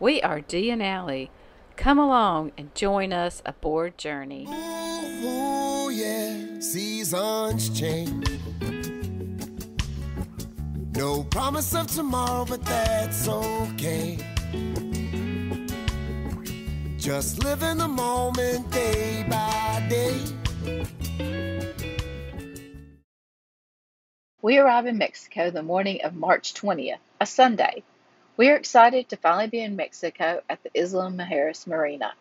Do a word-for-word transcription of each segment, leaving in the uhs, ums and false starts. We are Dee and Allie. Come along and join us aboard Journey. Oh, oh yeah, seasons change. No promise of tomorrow, but that's okay. Just live in the moment day by day. We arrive in Mexico the morning of March twentieth, a Sunday. We are excited to finally be in Mexico at the Isla Mujeres Marina.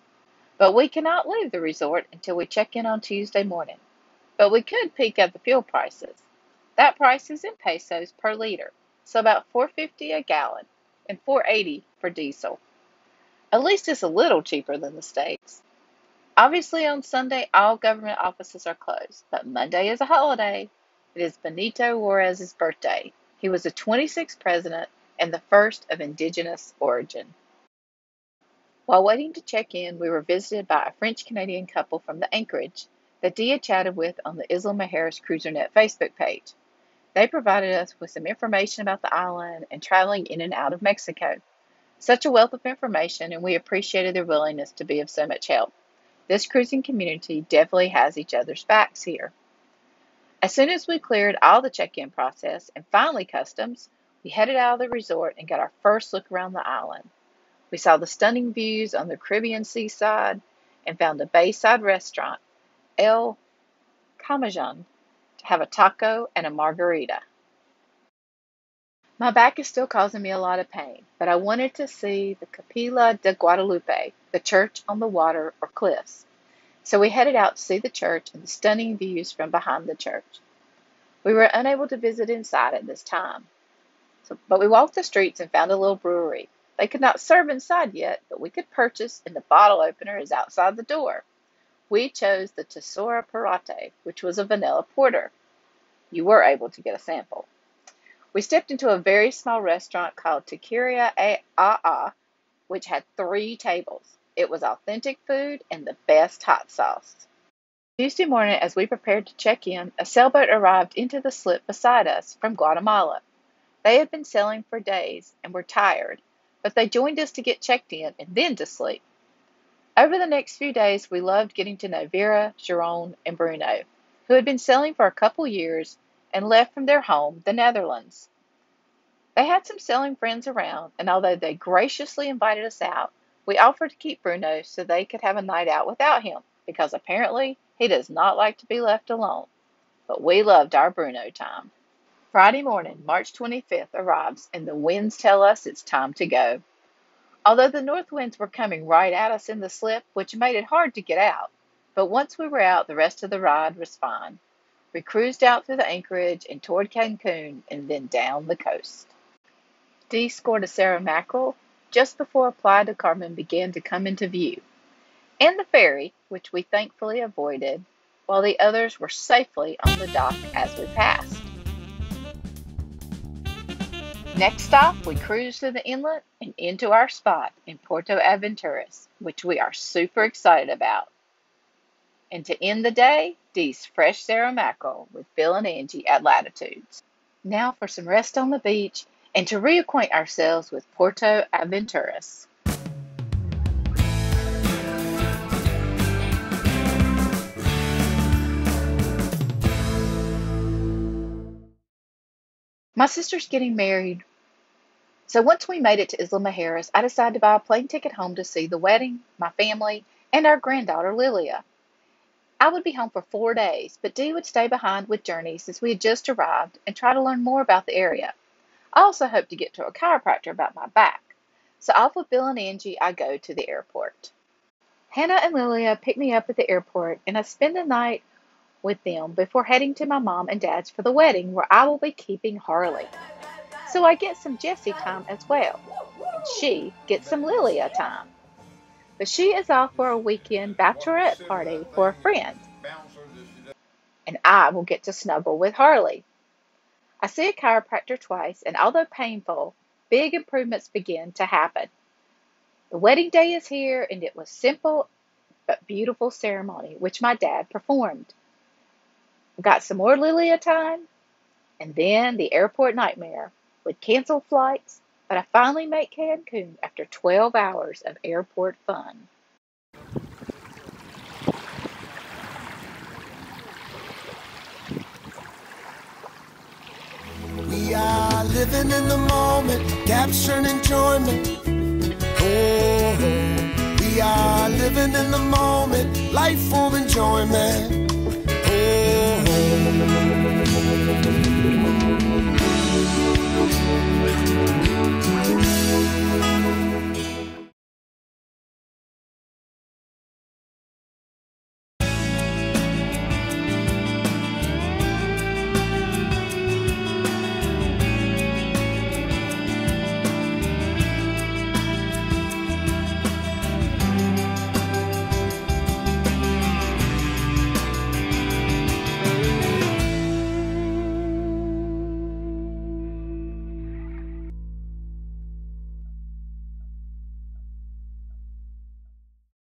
But we cannot leave the resort until we check in on Tuesday morning. But we could peek at the fuel prices. That price is in pesos per liter, so about four fifty a gallon and four eighty for diesel. At least it's a little cheaper than the States. Obviously on Sunday, all government offices are closed, but Monday is a holiday. It is Benito Juarez's birthday. He was the twenty-sixth president and the first of indigenous origin. While waiting to check in, we were visited by a French-Canadian couple from the anchorage that Dia chatted with on the Isla Mujeres CruiserNet Facebook page. They provided us with some information about the island and traveling in and out of Mexico. Such a wealth of information, and we appreciated their willingness to be of so much help. This cruising community definitely has each other's backs here. As soon as we cleared all the check-in process and finally customs, we headed out of the resort and got our first look around the island. We saw the stunning views on the Caribbean seaside and found a bayside restaurant, El Camajon, to have a taco and a margarita. My back is still causing me a lot of pain, but I wanted to see the Capilla de Guadalupe, the church on the water or cliffs. So we headed out to see the church and the stunning views from behind the church. We were unable to visit inside at this time, so, but we walked the streets and found a little brewery. They could not serve inside yet, but we could purchase, and the bottle opener is outside the door. We chose the Tesora Parate, which was a vanilla porter. You were able to get a sample. We stepped into a very small restaurant called Taqueria A A A, which had three tables. It was authentic food and the best hot sauce. Tuesday morning, as we prepared to check in, a sailboat arrived into the slip beside us from Guatemala. They had been sailing for days and were tired, but they joined us to get checked in and then to sleep. Over the next few days, we loved getting to know Vera, Jerome, and Bruno, who had been sailing for a couple years and left from their home, the Netherlands. They had some sailing friends around, and although they graciously invited us out, we offered to keep Bruno so they could have a night out without him, because apparently he does not like to be left alone. But we loved our Bruno time. Friday morning, March twenty-fifth, arrives, and the winds tell us it's time to go. Although the north winds were coming right at us in the slip, which made it hard to get out, but once we were out, the rest of the ride was fine. We cruised out through the anchorage and toward Cancun and then down the coast. Dee scored a Sierra Mackerel just before Playa del Carmen began to come into view, and the ferry, which we thankfully avoided, while the others were safely on the dock as we passed. Next stop, we cruised through the inlet and into our spot in Puerto Aventuras, which we are super excited about. And to end the day, Dee's fresh Sierra Mackerel with Bill and Angie at Latitudes. Now for some rest on the beach and to reacquaint ourselves with Puerto Aventuras. My sister's getting married, so once we made it to Isla Mujeres, I decided to buy a plane ticket home to see the wedding, my family, and our granddaughter Lilia. I would be home for four days, but Dee would stay behind with Journey since we had just arrived and try to learn more about the area. I also hope to get to a chiropractor about my back. So off with Bill and Angie, I go to the airport. Hannah and Lilia pick me up at the airport, and I spend the night with them before heading to my mom and dad's for the wedding, where I will be keeping Harley. So I get some Jessie time as well, and she gets some Lilia time. But she is off for a weekend bachelorette party for a friend, and I will get to snuggle with Harley. I see a chiropractor twice, and although painful, big improvements begin to happen. The wedding day is here, and it was simple but beautiful ceremony, which my dad performed. We got some more Lilia time, and then the airport nightmare with canceled flights, but I finally make Cancun after twelve hours of airport fun. We are living in the moment, capturing enjoyment. Oh, we are living in the moment, life for enjoyment. Oh.